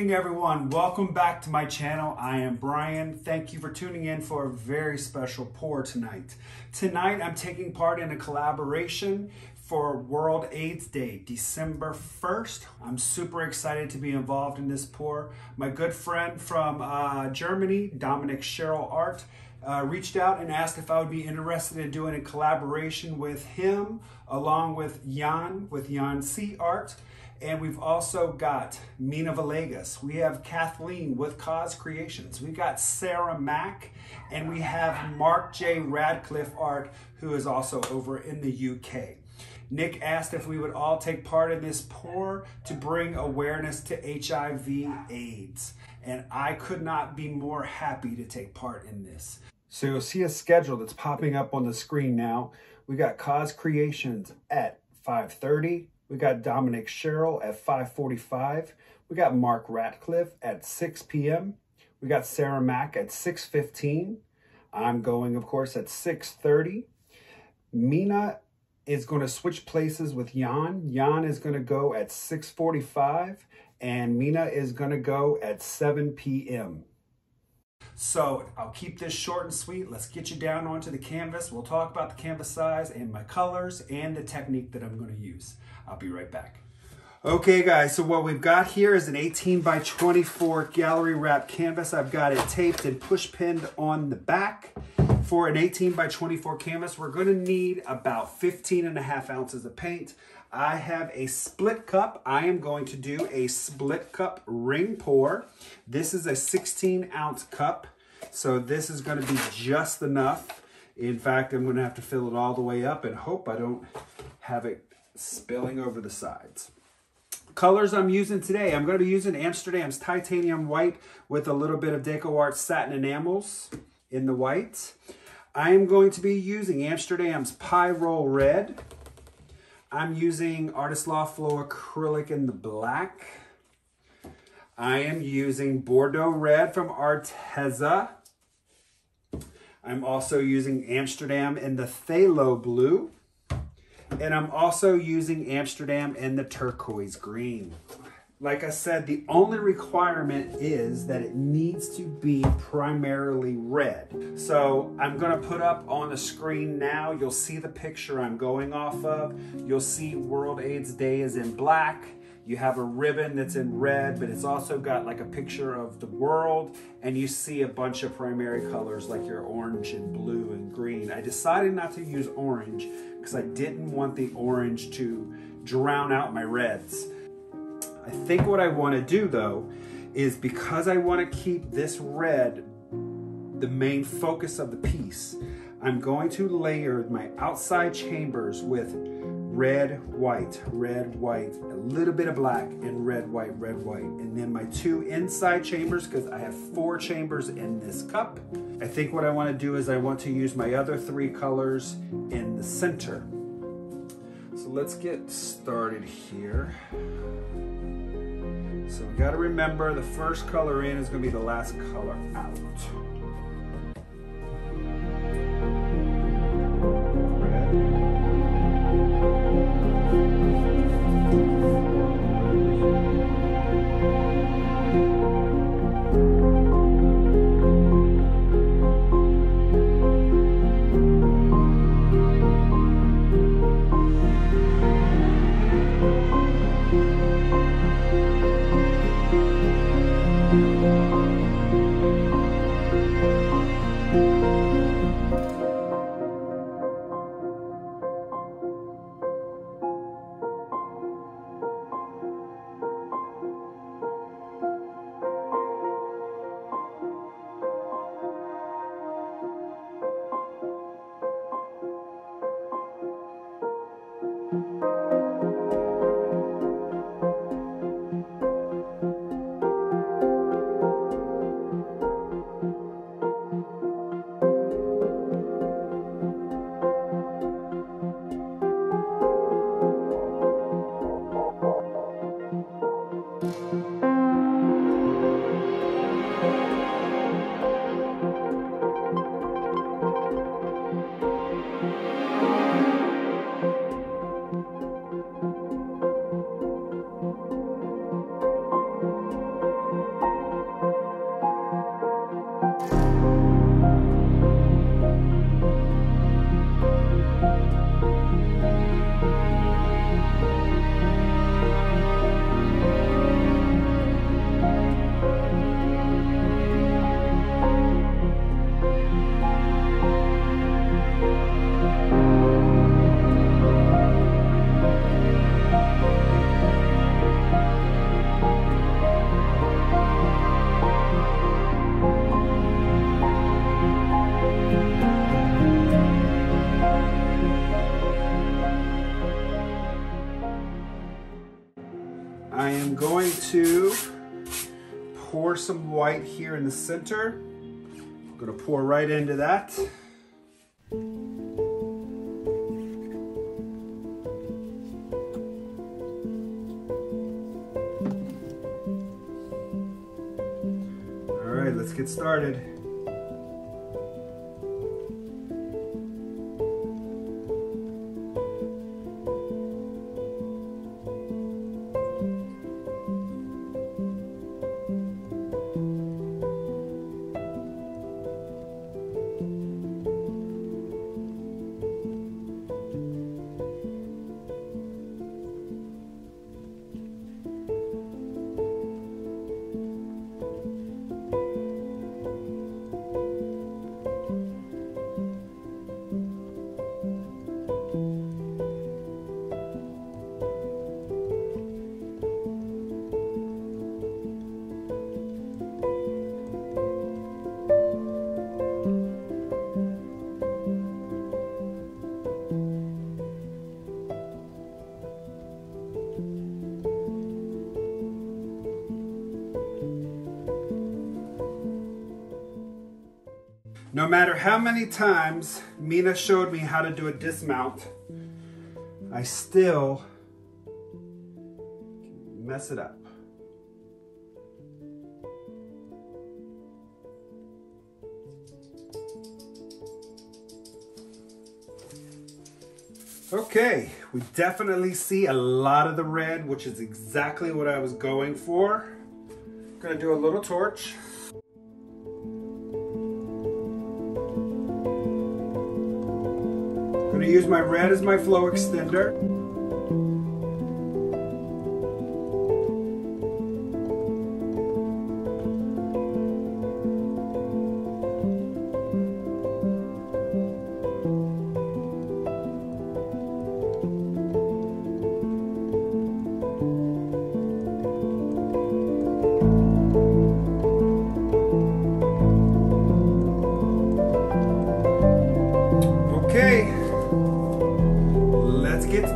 evening, everyone. Welcome back to my channel. I am Brian. Thank you for tuning in for a very special pour tonight. Tonight, I'm taking part in a collaboration for World AIDS Day, December 1st. I'm super excited to be involved in this pour. My good friend from Germany, Dominik Scherl Art, reached out and asked if I would be interested in doing a collaboration with him, along with Jan C. Art. And we've also got Mina Villegas. We have Cathleen with COZ Creations. We've got Sarah Mack, and we have Mark J Ratcliffe Art, who is also over in the UK. Nick asked if we would all take part in this pour to bring awareness to HIV/AIDS. And I could not be more happy to take part in this. So you'll see a schedule that's popping up on the screen now. We got COZ Creations at 5:30. We got Dominik Scherl at 5:45. We got Mark Ratcliffe at 6 p.m. We got Sarah Mack at 6:15. I'm going, of course, at 6:30. Mina is going to switch places with Jan. Jan is going to go at 6:45, and Mina is going to go at 7 p.m. So I'll keep this short and sweet. Let's get you down onto the canvas. We'll talk about the canvas size and my colors and the technique that I'm going to use. I'll be right back. Okay guys, so what we've got here is an 18x24 gallery wrap canvas. I've got it taped and push pinned on the back. For an 18x24 canvas, we're gonna need about 15.5 ounces of paint. I have a split cup. I am going to do a split cup ring pour. This is a 16 ounce cup. So this is gonna be just enough. In fact, I'm gonna have to fill it all the way up and hope I don't have it spilling over the sides. Colors I'm using today, I'm going to be using Amsterdam's titanium white with a little bit of DecoArt satin enamels in the white. I am going to be using Amsterdam's pyrrole red. I'm using Artist Loft flow acrylic in the black. I am using Bordeaux red from Arteza. I'm also using Amsterdam in the phthalo blue. And I'm also using Amsterdam and the turquoise green. Like I said, the only requirement is that it needs to be primarily red. So I'm gonna put up on the screen now, you'll see the picture I'm going off of. You'll see World AIDS Day is in black. You have a ribbon that's in red, but it's also got like a picture of the world, and you see a bunch of primary colors like your orange and blue and green. I decided not to use orange because I didn't want the orange to drown out my reds. I think what I want to do though is, because I want to keep this red the main focus of the piece, I'm going to layer my outside chambers with red, white, a little bit of black, and red, white. And then my two inside chambers, because I have 4 chambers in this cup. I think what I want to do is I want to use my other 3 colors in the center. So let's get started here. So we got to remember the first color in is going to be the last color out. I am going to pour some white here in the center. I'm going to pour right into that. All right, let's get started. No matter how many times Mina showed me how to do a dismount, I still mess it up. Okay, we definitely see a lot of the red, which is exactly what I was going for. I'm gonna do a little torch. I'm going to use my red as my flow extender.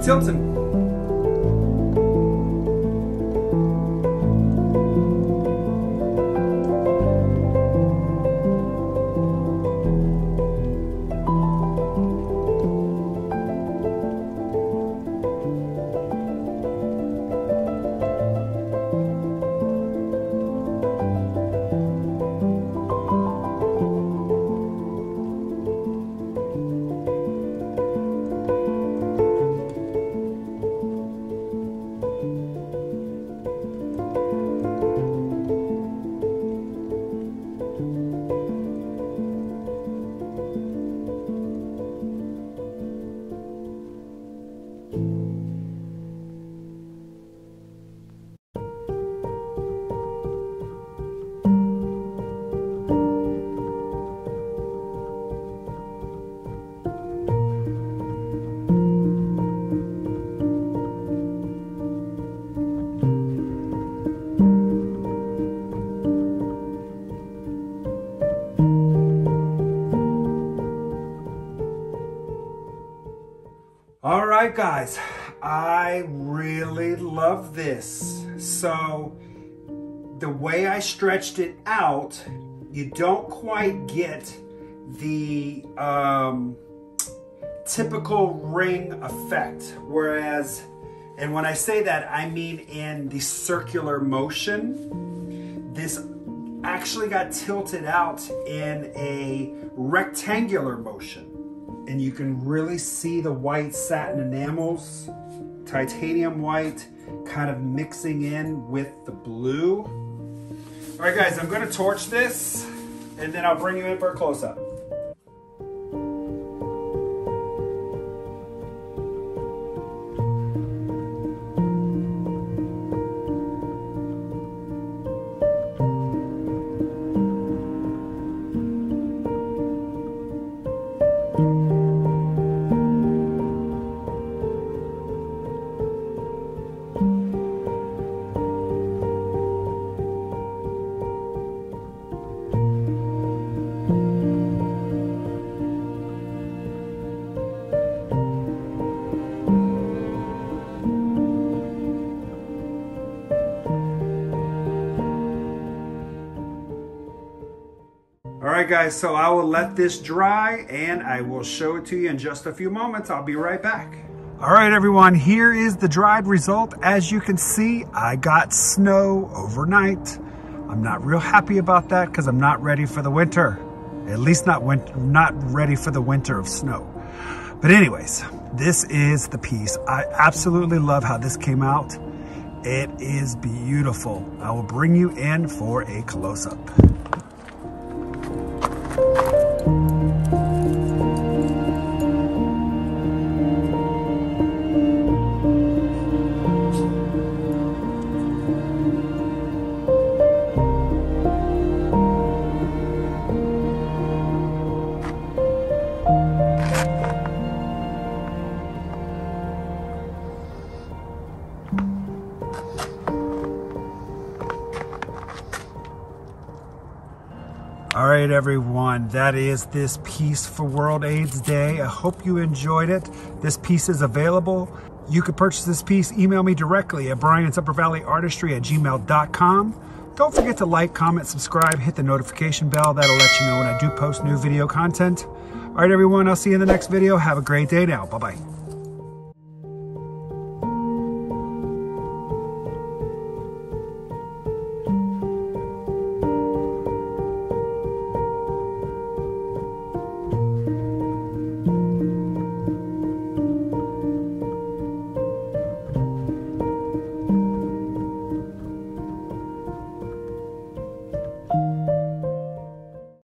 Tilton. All right, guys, I really love this. So the way I stretched it out, you don't quite get the typical ring effect. Whereas, and when I say that, I mean in the circular motion, this actually got tilted out in a rectangular motion. And you can really see the white satin enamels, titanium white, kind of mixing in with the blue. All right, guys, I'm gonna torch this and then I'll bring you in for a close-up. right, guys, so I will let this dry and I will show it to you in just a few moments. I'll be right back. All right, everyone, here is the dried result. As you can see, I got snow overnight. I'm not real happy about that because I'm not ready for the winter. At least not ready for the winter of snow. But anyways, this is the piece. I absolutely love how this came out. It is beautiful. I will bring you in for a close-up. All right, everyone, that is this piece for World AIDS Day. I hope you enjoyed it. This piece is available. You could purchase this piece. Email me directly at briansuppervalleyartistry@gmail.com. Don't forget to like, comment, subscribe, hit the notification bell. That'll let you know when I do post new video content. All right, everyone, I'll see you in the next video. Have a great day now. Bye-bye.